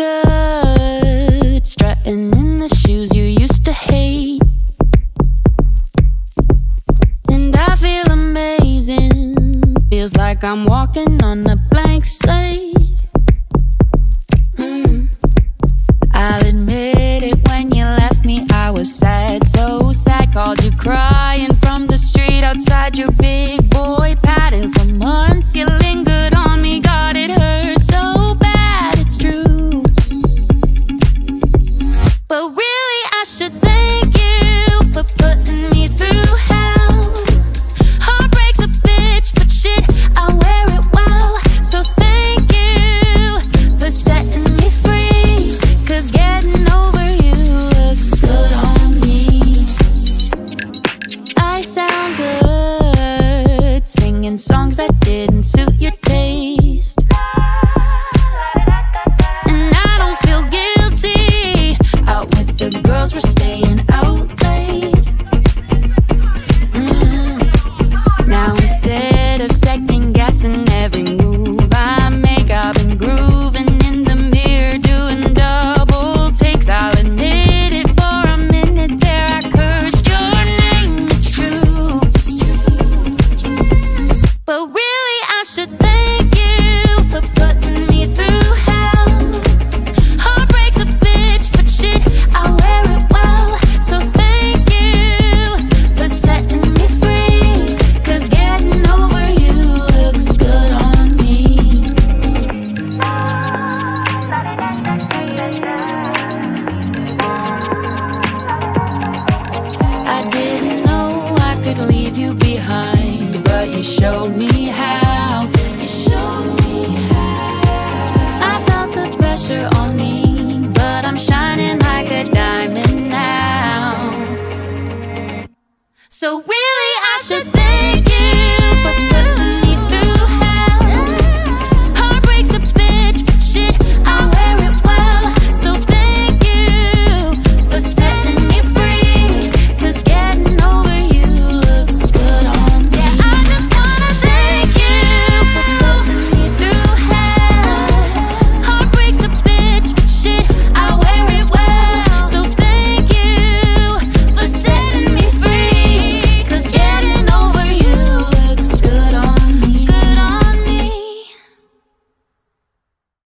good, strutting in the shoes you used to hate. And I feel amazing, feels like I'm walking on a blank slate. I'll admit it, when you left me I was sad, so sad. Called you crying from the street outside your big boy pad, and for months you lingered on me. God, it hurt so bad, it's true. But really I should thank you for putting me through hell. Heartbreak's a bitch, but shit, I wear it well. So thank you for setting me free, 'cause getting over you looks good on me. I sound good, singing songs that didn't suit your taste. And I don't feel guilty, out with the girls we're staying out late. Now instead of second guessing every move I make, I've been grooving in the mirror doing double takes. I'll admit it, for a minute there I cursed your name, it's true. But really I should thank you for putting me through hell. Heartbreak's a bitch, but shit, I wear it well. So thank you for setting me free, 'cause getting over you looks good on me. I didn't know I could leave you behind, but you showed me